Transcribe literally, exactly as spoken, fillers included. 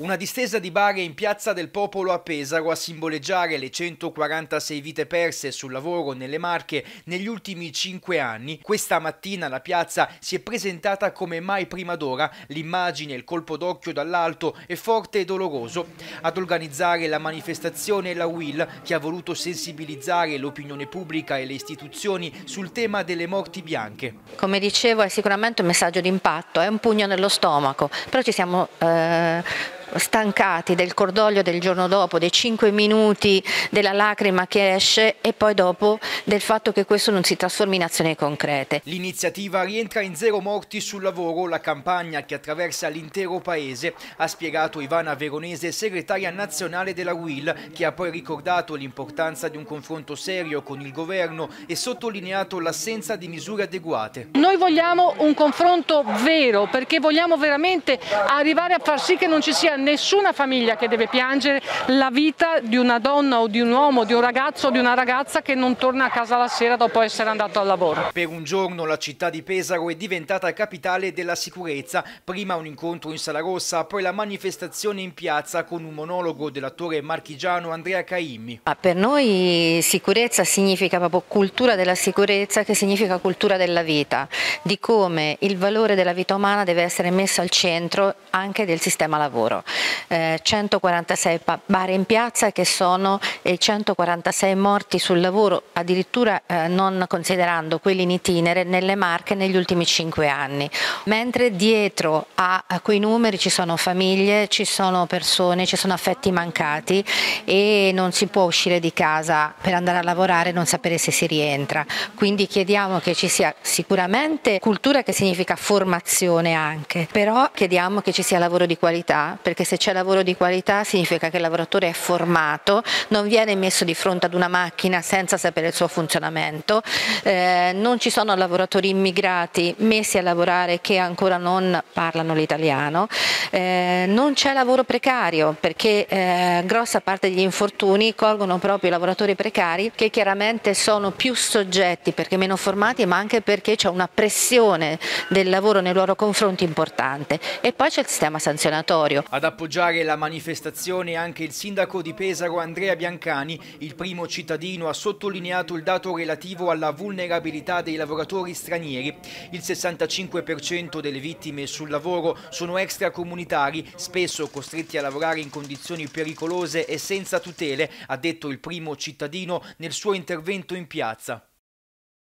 Una distesa di bare in Piazza del Popolo a Pesaro a simboleggiare le centoquarantasei vite perse sul lavoro nelle Marche negli ultimi cinque anni. Questa mattina la piazza si è presentata come mai prima d'ora, l'immagine, il colpo d'occhio dall'alto è forte e doloroso. Ad organizzare la manifestazione è la U I L, che ha voluto sensibilizzare l'opinione pubblica e le istituzioni sul tema delle morti bianche. Come dicevo, è sicuramente un messaggio di impatto, è un pugno nello stomaco, però ci siamo... Eh... stancati del cordoglio del giorno dopo, dei cinque minuti della lacrima che esce e poi dopo del fatto che questo non si trasformi in azioni concrete. L'iniziativa rientra in Zero Morti sul Lavoro, la campagna che attraversa l'intero paese, ha spiegato Ivana Veronese, segretaria nazionale della U I L, che ha poi ricordato l'importanza di un confronto serio con il governo e sottolineato l'assenza di misure adeguate. Noi vogliamo un confronto vero, perché vogliamo veramente arrivare a far sì che non ci sia nessuna famiglia che deve piangere la vita di una donna o di un uomo, di un ragazzo o di una ragazza che non torna a casa la sera dopo essere andato al lavoro. Per un giorno la città di Pesaro è diventata capitale della sicurezza, prima un incontro in Sala Rossa, poi la manifestazione in piazza con un monologo dell'attore marchigiano Andrea Caimmi. Ma per noi sicurezza significa proprio cultura della sicurezza, che significa cultura della vita, di come il valore della vita umana deve essere messo al centro anche del sistema lavoro. centoquarantasei bare in piazza, che sono centoquarantasei morti sul lavoro, addirittura non considerando quelli in itinere nelle Marche negli ultimi cinque anni, mentre dietro a quei numeri ci sono famiglie, ci sono persone, ci sono affetti mancati e non si può uscire di casa per andare a lavorare e non sapere se si rientra. Quindi chiediamo che ci sia sicuramente cultura, che significa formazione anche, però chiediamo che ci sia lavoro di qualità, perché se c'è lavoro di qualità significa che il lavoratore è formato, non viene messo di fronte ad una macchina senza sapere il suo funzionamento, eh, non ci sono lavoratori immigrati messi a lavorare che ancora non parlano l'italiano, eh, non c'è lavoro precario, perché eh, grossa parte degli infortuni colgono proprio i lavoratori precari, che chiaramente sono più soggetti perché meno formati, ma anche perché c'è una pressione del lavoro nei loro confronti importante. E poi c'è il sistema sanzionatorio. Ad appoggiare la manifestazione anche il sindaco di Pesaro Andrea Biancani, il primo cittadino ha sottolineato il dato relativo alla vulnerabilità dei lavoratori stranieri. Il sessantacinque per cento delle vittime sul lavoro sono extracomunitari, spesso costretti a lavorare in condizioni pericolose e senza tutele, ha detto il primo cittadino nel suo intervento in piazza.